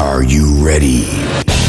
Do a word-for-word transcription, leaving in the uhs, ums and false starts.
Are you ready?